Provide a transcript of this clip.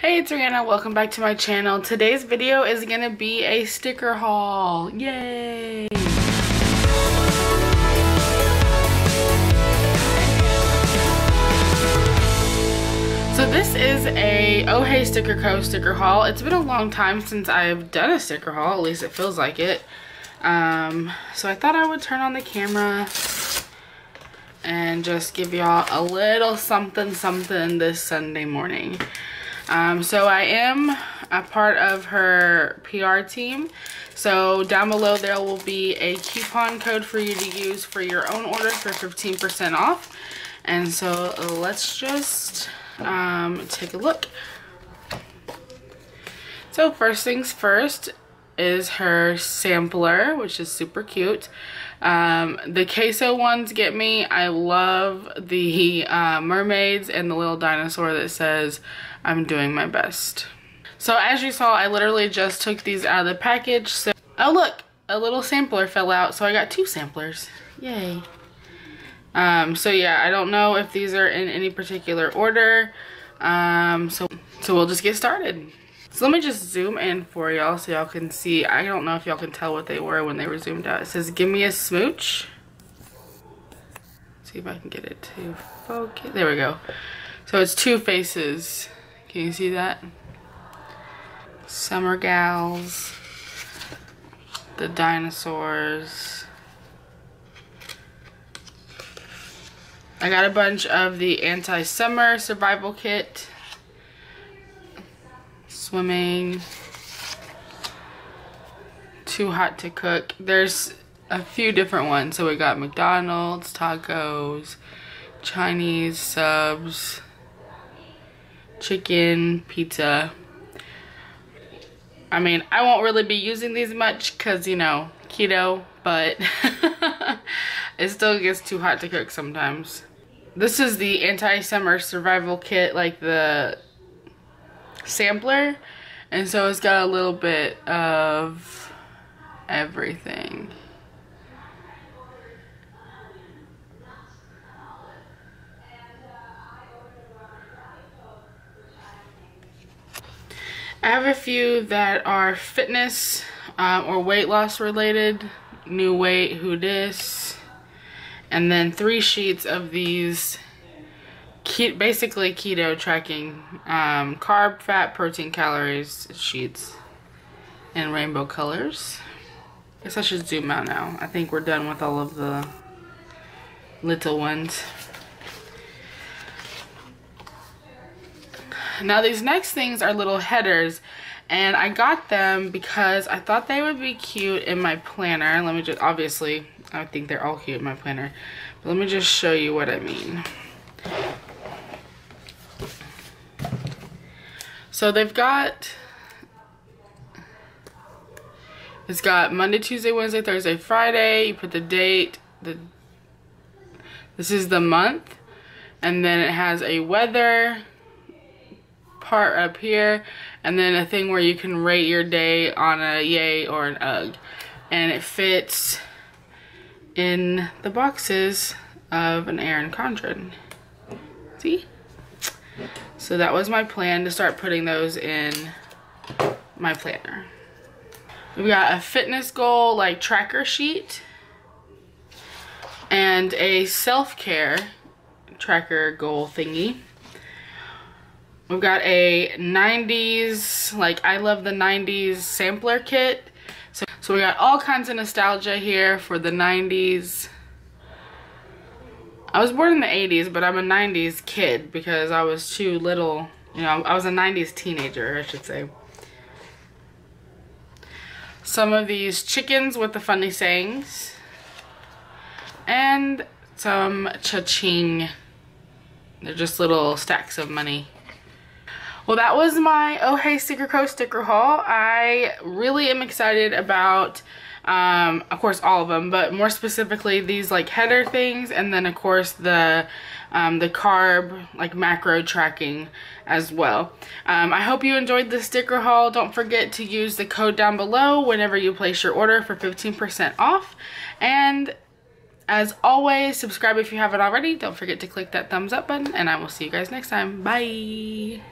Hey, it's Rhianna. Welcome back to my channel. Today's video is gonna be a sticker haul. Yay! So this is a Oh Hey Sticker Co. sticker haul. It's been a long time since I've done a sticker haul, at least it feels like it. So I thought I would turn on the camera and just give y'all a little something something this Sunday morning. So I am a part of her PR team, so down below there will be a coupon code for you to use for your own order for 15% off. And so let's just take a look. So first things first is her sampler, which is super cute. The queso ones get me. I love the mermaids and the little dinosaur that says I'm doing my best. So as you saw, I literally just took these out of the package. So oh look, a little sampler fell out, so I got two samplers. Yay. So yeah, I don't know if these are in any particular order. So we'll just get started. So let me just zoom in for y'all so y'all can see. I don't know if y'all can tell what they were when they were zoomed out. It says, give me a smooch. Let's see if I can get it to focus. There we go. So it's two faces. Can you see that? Summer gals. The dinosaurs. I got a bunch of the anti-summer survival kit. Swimming, too hot to cook. There's a few different ones. So we got McDonald's, tacos, Chinese subs, chicken, pizza. I mean, I won't really be using these much because, you know, keto, but it still gets too hot to cook sometimes. This is the anti-summer survival kit, like the sampler, and so it's got a little bit of everything. I have a few that are fitness or weight loss related. New weight, who dis, and then three sheets of these basically keto tracking, carb, fat, protein, calories sheets in rainbow colors. I guess I should zoom out now. I think we're done with all of the little ones. Now these next things are little headers, and I got them because I thought they would be cute in my planner. Let me just, obviously I think they're all cute in my planner, but let me just show you what I mean. So they've got, it's got Monday, Tuesday, Wednesday, Thursday, Friday. You put the date, this is the month, and then it has a weather part up here, and then a thing where you can rate your day on a yay or an ugh. And it fits in the boxes of an Erin Condren. See? So that was my plan, to start putting those in my planner. We've got a fitness goal, like tracker sheet, and a self-care tracker goal thingy. We've got a 90s, like I love the 90s sampler kit. So we got all kinds of nostalgia here for the 90s. I was born in the 80s, but I'm a 90s kid because I was too little. You know, I was a 90s teenager, I should say. Some of these chickens with the funny sayings. And some cha-ching. They're just little stacks of money. Well, that was my Oh Hey Sticker Co. sticker haul. I really am excited about, of course, all of them, but more specifically these like header things, and then of course the carb, like macro tracking as well. I hope you enjoyed the sticker haul. Don't forget to use the code down below whenever you place your order for 15% off. And as always, subscribe if you haven't already. Don't forget to click that thumbs up button, and I will see you guys next time. Bye.